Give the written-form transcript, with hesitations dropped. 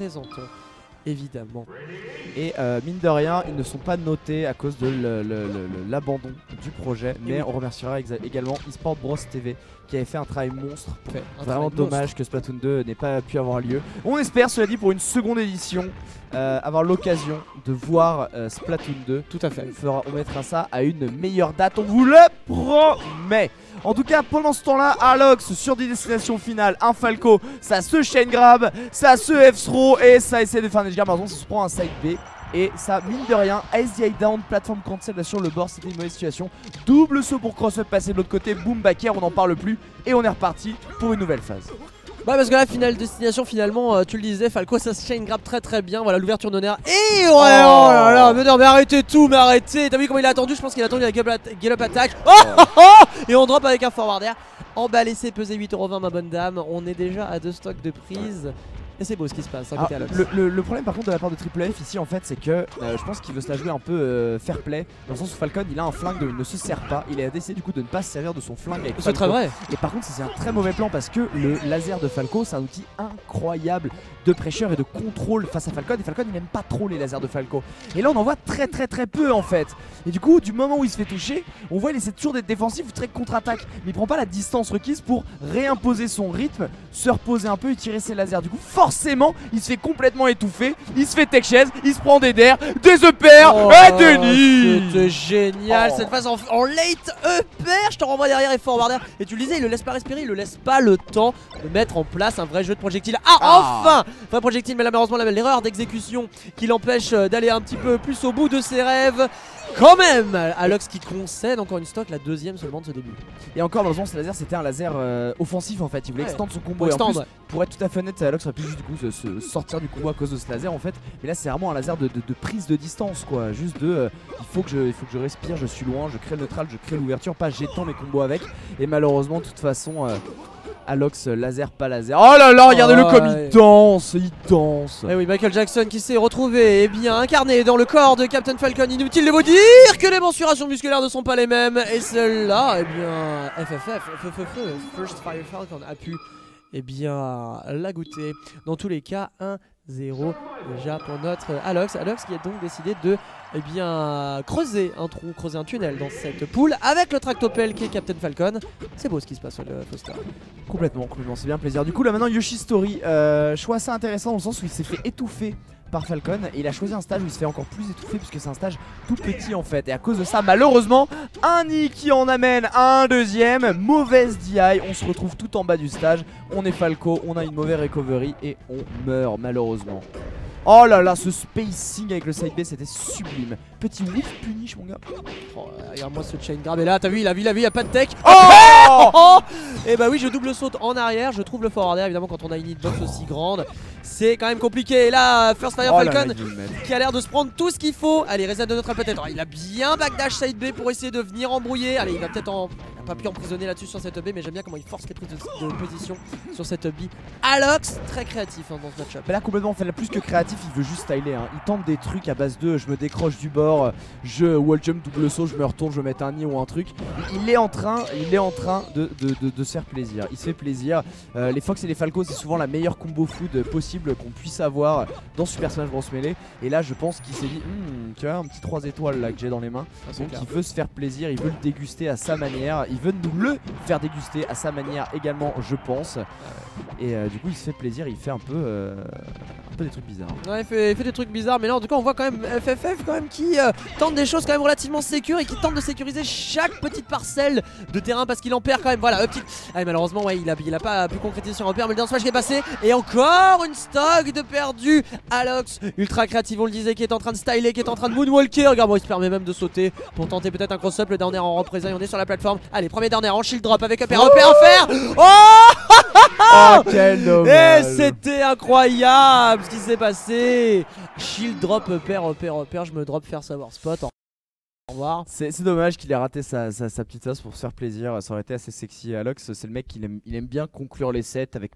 présentons, évidemment. Et mine de rien, ils ne sont pas notés à cause de l'abandon du projet. Mais on remerciera également eSport Bros TV qui avait fait un travail monstre. Vraiment dommage que Splatoon 2 n'ait pas pu avoir lieu. On espère, cela dit, pour une seconde édition, avoir l'occasion de voir Splatoon 2. Tout à fait. On mettra ça à une meilleure date, on vous le promet. En tout cas, pendant ce temps-là, Alox sur des destinations finales, un Falco, ça se chain grab, ça se F-throw et ça essaie de faire un edge guard. Par exemple, ça se prend un side B. Et ça, mine de rien, SDI down, plateforme cancel là sur le bord, c'était une mauvaise situation. Double saut pour cross-up passer de l'autre côté, boom back air, on n'en parle plus. Et on est reparti pour une nouvelle phase. Ouais, parce que la finale destination, finalement, tu le disais, Falco, ça se chain grab très très bien. Voilà, l'ouverture d'honneur. Et ouais, oh là là, mais non, mais arrêtez tout, mais arrêtez. T'as vu comment il a attendu? Je pense qu'il a attendu la gallop attack. Oh, oh, oh. Et on drop avec un forward air. Emballé, c'est pesé 8,20€, ma bonne dame. On est déjà à 2 stocks de prise. Et c'est beau ce qui se passe. Alors, le problème par contre de la part de Triple F ici en fait c'est que je pense qu'il veut se la jouer un peu fair play. Dans le sens où Falcon il a un flingue, il ne se sert pas. Il a décidé du coup de ne pas se servir de son flingue avec Falco. C'est très vrai. Et par contre c'est un très mauvais plan parce que le laser de Falco c'est un outil incroyable de pressure et de contrôle face à Falcon. Et Falcon il n'aime pas trop les lasers de Falco. Et là on en voit très peu en fait. Et du coup du moment où il se fait toucher, on voit il essaie toujours d'être défensif ou très contre-attaque. Mais il prend pas la distance requise pour réimposer son rythme, se reposer un peu et tirer ses lasers. Du coup forcément, il se fait complètement étouffer, il se fait tech chase, il se prend des DER, des EPR et des nids. C'était génial cette phase en late EPR, je te renvoie derrière et forward air. Et tu le disais, il le laisse pas respirer, il le laisse pas le temps de mettre en place un vrai jeu de projectile. Enfin, vrai projectile, mais là, malheureusement l'erreur d'exécution qui l'empêche d'aller un petit peu plus au bout de ses rêves. Quand même, Alox qui concède encore une stock, la deuxième seulement de ce début. Et encore malheureusement ce laser c'était un laser offensif en fait, il voulait extendre son combo. Et en plus, pour être tout à fait honnête, Alox aurait pu juste du coup se sortir du combo à cause de ce laser en fait. Mais là c'est vraiment un laser de prise de distance quoi, juste de il faut que je respire, je suis loin, je crée le neutral, je crée l'ouverture, pas j'étends mes combos avec. Et malheureusement de toute façon... Alox, laser, pas laser. Oh là là, regardez-le comme il danse, il danse. Et oui, Michael Jackson qui s'est retrouvé, eh bien, incarné dans le corps de Captain Falcon. Inutile de vous dire que les mensurations musculaires ne sont pas les mêmes. Et celle-là, eh bien, FFF, First Fire Falcon a pu, eh bien, la goûter. Dans tous les cas, 1-0 déjà pour notre Alox. Alox qui a donc décidé de, eh bien, creuser un trou, creuser un tunnel dans cette poule avec le tractopelle qui est Captain Falcon. C'est beau ce qui se passe, le Foster. Complètement, c'est bien plaisir. Du coup, là maintenant, Yoshi Story, choix assez intéressant dans le sens où il s'est fait étouffer par Falcon et il a choisi un stage où il se fait encore plus étouffer puisque c'est un stage tout petit en fait. Et à cause de ça, malheureusement, un nid qui en amène un deuxième. Mauvaise DI, on se retrouve tout en bas du stage. On est Falco, on a une mauvaise recovery et on meurt malheureusement. Oh là là, ce spacing avec le side B c'était sublime. Petit whiff punish mon gars. Oh, regarde-moi ce chain grab. Et là, t'as vu, il a pas de tech. Oh et bah oui, je double saute en arrière. Je trouve le forwarder évidemment quand on a une hitbox aussi grande. C'est quand même compliqué. Et là, First Fire Falcon qui a l'air de se prendre tout ce qu'il faut. Allez, reset de notre peut-être. Il a bien backdash side B pour essayer de venir embrouiller. Allez, il va peut-être en. Il n'a pas pu emprisonner là-dessus sur cette B, mais j'aime bien comment il force les prises de position sur cette B. Alox, très créatif hein, dans ce match-up. Là, complètement, fait plus que créatif. Il veut juste styler, hein. Il tente des trucs à base de je me décroche du bord, je wall jump, double saut, je me retourne, je vais mettre un nid ou un truc. Il est en train de se faire plaisir. Il se fait plaisir. Les Fox et les Falco, c'est souvent la meilleure combo food possible qu'on puisse avoir dans Super Smash Bros Melee. Et là, je pense qu'il s'est dit, tu vois, un petit 3 étoiles là que j'ai dans les mains. Ah, donc clair. Il veut se faire plaisir, il veut le déguster à sa manière, il veut nous le faire déguster à sa manière également, je pense. Et du coup, il se fait plaisir, il fait un peu des trucs bizarres. Ouais, il fait des trucs bizarres, mais là en tout cas on voit quand même FFF quand même qui tente des choses quand même relativement sécures et qui tente de sécuriser chaque petite parcelle de terrain parce qu'il en perd quand même. Voilà, petite. Ah, malheureusement, ouais, il a pas pu concrétiser sur un repère, mais le dernier smash qui est passé et encore une stock de perdu. Alox, ultra créatif, on le disait, qui est en train de styler, qui est en train de moonwalker. Regarde, bon, il se permet même de sauter pour tenter peut-être un cross-up. Le dernier en représailles, on est sur la plateforme. Allez, premier dernier en shield drop avec un repère, à faire. Oh, quel dommage! Et c'était incroyable ce qui s'est passé. Shield drop, repère, je me drop, faire savoir spot. Au revoir. C'est dommage qu'il ait raté sa petite sauce pour se faire plaisir. Ça aurait été assez sexy. Alox, c'est le mec qui aime bien conclure les sets avec